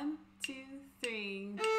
1, 2, 3.